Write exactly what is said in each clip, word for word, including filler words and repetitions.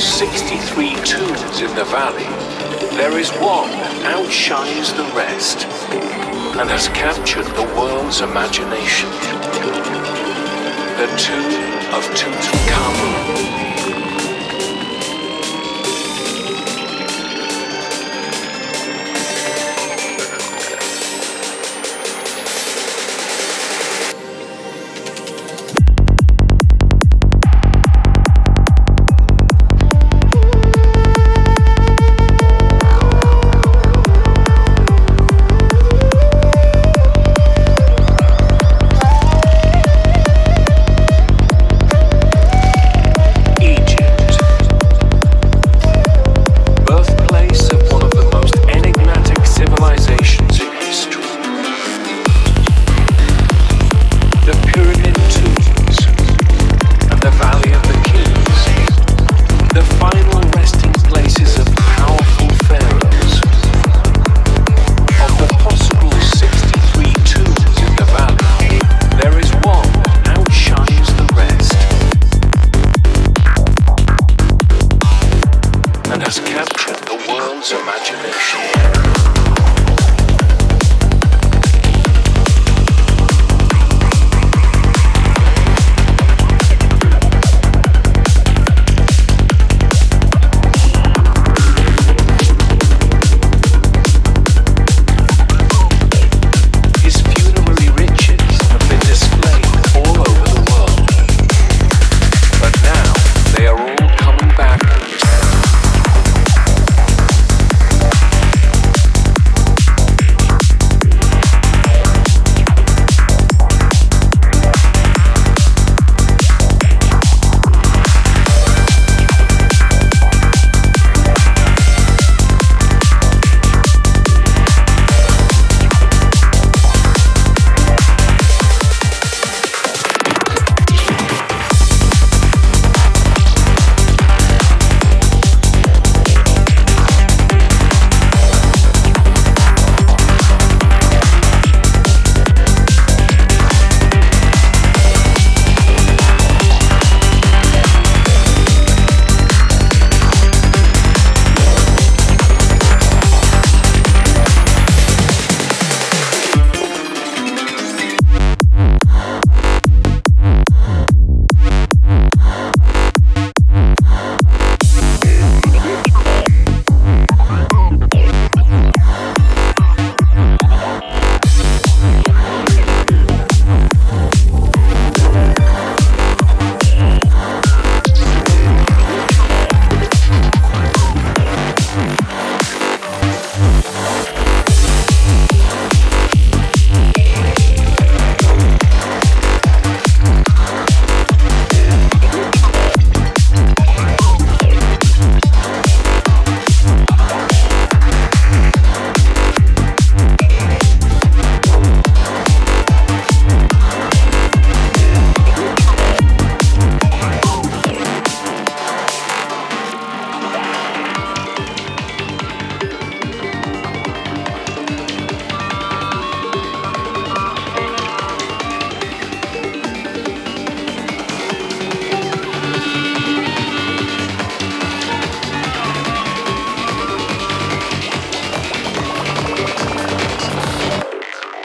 sixty-three tombs in the valley, there is one that outshines the rest and has captured the world's imagination. The tomb of Tutankhamun.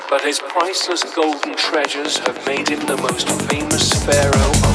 But his priceless golden treasures have made him the most famous pharaoh of